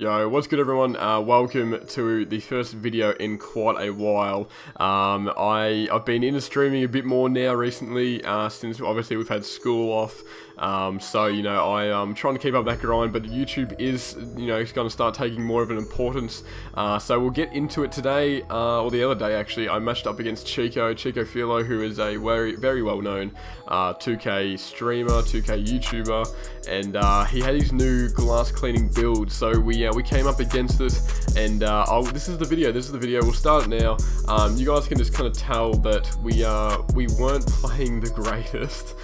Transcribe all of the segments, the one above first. Yo, what's good everyone? Welcome to the first video in quite a while. I've been into streaming a bit more now recently, since obviously we've had school off. So, you know, I'm trying to keep up that grind, but YouTube is, you know, it's going to start taking more of an importance. So we'll get into it today, or the other day actually. I matched up against Chico Chicofilo, who is a very well known 2K streamer, 2K YouTuber, and he had his new glass cleaning build. So we came up against this, and this is the video, we'll start now. You guys can just kind of tell that we weren't playing the greatest.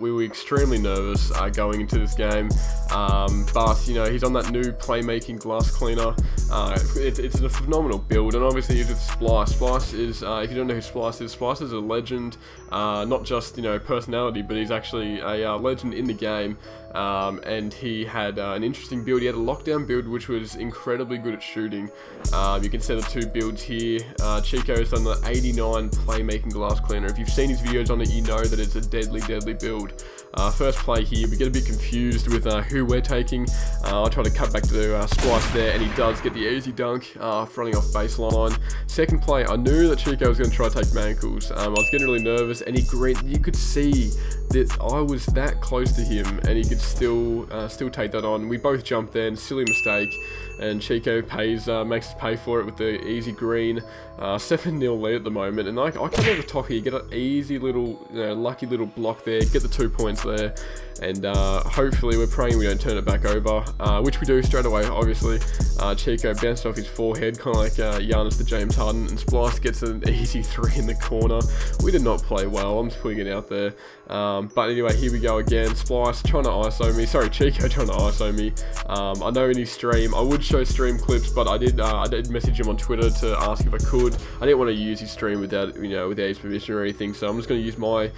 We were extremely nervous going into this game, but you know, he's on that new playmaking glass cleaner. It's a phenomenal build, and obviously he's with Splice. Splice is, if you don't know who Splice is a legend, not just, you know, personality, but he's actually a legend in the game. And he had an interesting build. He had a lockdown build which was incredibly good at shooting. You can see the two builds here. Chico's done the 89 playmaking glass cleaner. If you've seen his videos on it, you know that it's a deadly build. First play here, we get a bit confused with who we're taking. I try to cut back to Splice there, and he does get the easy dunk, running off baseline. Second play, I knew that Chico was going to try to take Mankles. I was getting really nervous, and he grinned. You could see that I was that close to him, and he could still take that on. We both jumped then, silly mistake, and Chico makes us pay for it with the easy green. 7-0 lead at the moment, and I come over the top here, get an easy little, you know, lucky little block there, get the 2 points there, and hopefully we're praying we don't turn it back over, which we do straight away, obviously. Chico bounced off his forehead, kind of like Giannis to James Harden, and Splice gets an easy three in the corner. We did not play well, I'm just putting it out there. But anyway, here we go again. Splice trying to ISO me. Sorry, Chico trying to ISO me. I know in his stream, I would show stream clips, but I did message him on Twitter to ask if I could. I didn't want to use his stream without, you know, without his permission or anything. So I'm just going to use my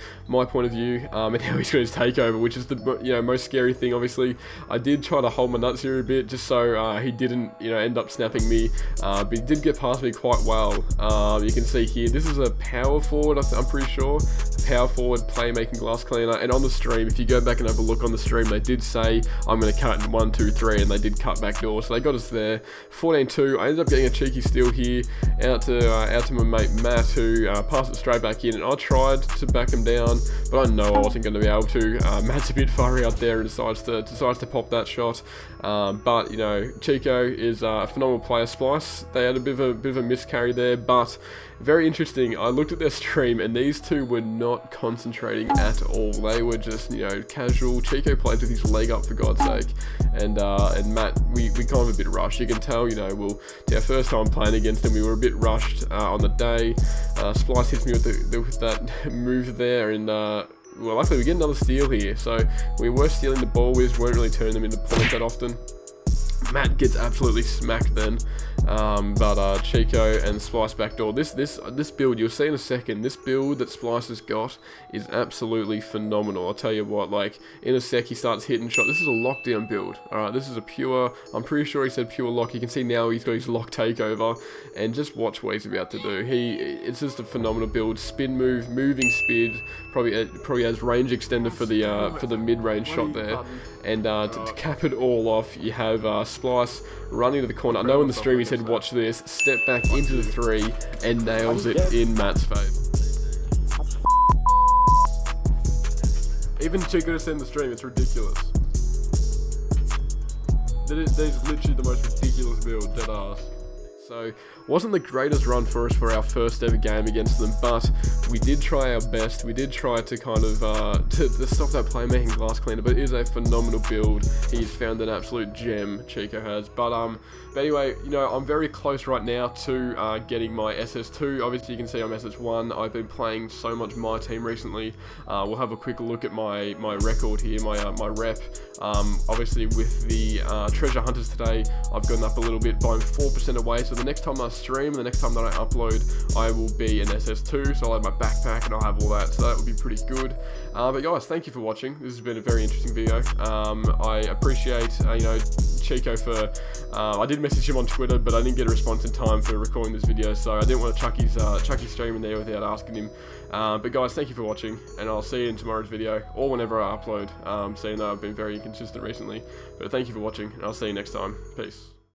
point of view. And now he's got his takeover, which is the, you know, most scary thing. Obviously, I did try to hold my nuts here a bit, just so he didn't, you know, end up snapping me. But he did get past me quite well. You can see here, this is a power forward. I'm pretty sure power forward playmaking glass cleaner. And on the stream, if you go back and have a look on the stream, they did say I'm going to cut in 1, 2, 3, and they did cut back door, so they got us there. 14-2. I ended up getting a cheeky steal here out to my mate Matt, who passed it straight back in, and I tried to back him down, but I know I wasn't going to be able to. Matt's a bit far out there and decides to pop that shot. But you know, Chico is a phenomenal player. Splice, they had a bit of a miscarry there, but very interesting. I looked at their stream, and these two were not concentrating at all. They were just, you know, casual. Chico played with his leg up, for God's sake, and Matt, we kind of a bit rushed. You can tell, you know, well, our first time playing against him, we were a bit rushed on the day. Splice hits me with that move there, and well, luckily we get another steal here. So we were stealing the ball, we just weren't really turning them into points that often. Matt gets absolutely smacked then, but Chico and Splice backdoor. This build, you'll see in a second, this build that Splice has got is absolutely phenomenal. I'll tell you what, like, in a sec, he starts hitting shots. This is a lockdown build, alright? This is a pure, I'm pretty sure he said pure lock. You can see now he's got his lock takeover, and just watch what he's about to do. It's just a phenomenal build. Spin move, moving speed, probably has range extender for the mid-range shot there, and to cap it all off, you have Splice running to the corner. I know in the stream he said watch this, step back into the three, and nails it in Matt's face. Even Chico just in the stream, it's ridiculous. That is literally the most ridiculous build, dead ass. So, wasn't the greatest run for us for our first ever game against them, but we did try our best. We did try to kind of to stop that playmaking glass cleaner, but it is a phenomenal build. He's found an absolute gem, Chico has. But anyway, you know, I'm very close right now to getting my SS2. Obviously, you can see I'm SS1. I've been playing so much my team recently. We'll have a quick look at my record here, my rep. Obviously, with the treasure hunters today, I've gone up a little bit, but I'm 4% away. So the next time I stream, the next time that I upload, I will be an SS2, so I'll have my backpack and I'll have all that, so that would be pretty good. But guys, thank you for watching. This has been a very interesting video. I appreciate, you know, Chico for, I did message him on Twitter, but I didn't get a response in time for recording this video, so I didn't want to chuck his stream in there without asking him. But guys, thank you for watching, and I'll see you in tomorrow's video, or whenever I upload, so you know I've been very inconsistent recently. But thank you for watching, and I'll see you next time. Peace.